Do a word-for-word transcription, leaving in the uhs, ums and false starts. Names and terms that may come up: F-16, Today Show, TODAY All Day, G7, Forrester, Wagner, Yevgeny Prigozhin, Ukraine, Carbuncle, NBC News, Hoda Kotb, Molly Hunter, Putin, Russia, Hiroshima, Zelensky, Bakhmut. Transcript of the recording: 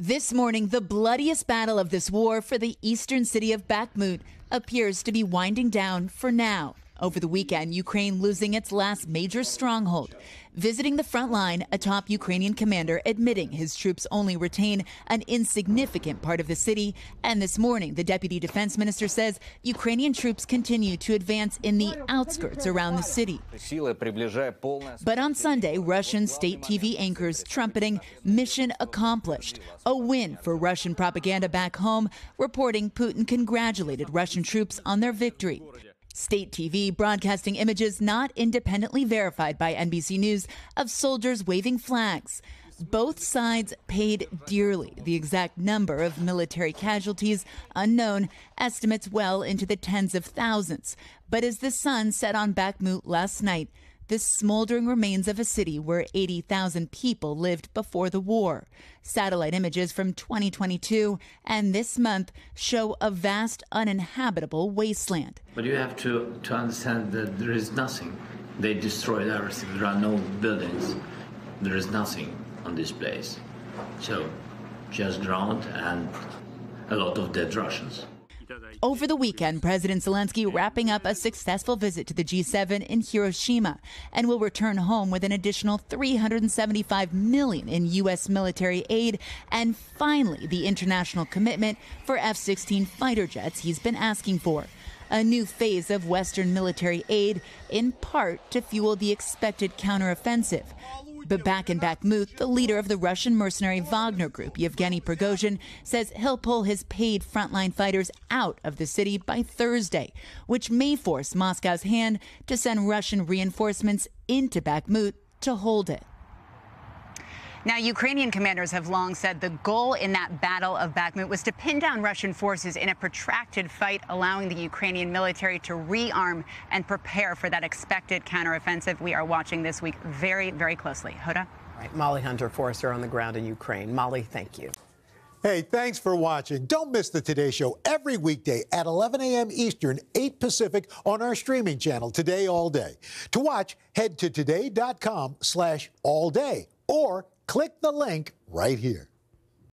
This morning, the bloodiest battle of this war for the eastern city of Bakhmut appears to be winding down for now. Over the weekend, Ukraine losing its last major stronghold. Visiting the front line, a top Ukrainian commander admitting his troops only retain an insignificant part of the city. And this morning, the deputy defense minister says Ukrainian troops continue to advance in the outskirts around the city. But on Sunday, Russian state T V anchors trumpeting "Mission accomplished," a win for Russian propaganda back home, reporting Putin congratulated Russian troops on their victory. State T V broadcasting images not independently verified by N B C News of soldiers waving flags. Both sides paid dearly, the exact number of military casualties unknown, estimates well into the tens of thousands. But as the sun set on Bakhmut last night, the smoldering remains of a city where eighty thousand people lived before the war. Satellite images from twenty twenty-two and this month show a vast, uninhabitable wasteland. But you have to, to understand that there is nothing. They destroyed everything. There are no buildings. There is nothing on this place. So just drowned and a lot of dead Russians. Over the weekend, President Zelensky wrapping up a successful visit to the G seven in Hiroshima and will return home with an additional three hundred seventy-five million dollars in U S military aid and finally the international commitment for F sixteen fighter jets he's been asking for. A new phase of Western military aid, in part to fuel the expected counteroffensive. But back in Bakhmut, the leader of the Russian mercenary Wagner group, Yevgeny Prigozhin, says he'll pull his paid frontline fighters out of the city by Thursday, which may force Moscow's hand to send Russian reinforcements into Bakhmut to hold it. Now, Ukrainian commanders have long said the goal in that battle of Bakhmut was to pin down Russian forces in a protracted fight, allowing the Ukrainian military to rearm and prepare for that expected counteroffensive we are watching this week very, very closely. Hoda? All right, Molly Hunter, Forrester on the ground in Ukraine. Molly, thank you. Hey, thanks for watching. Don't miss the Today Show every weekday at eleven a m Eastern, eight Pacific on our streaming channel, Today All Day. To watch, head to today dot com slash all day or click the link right here.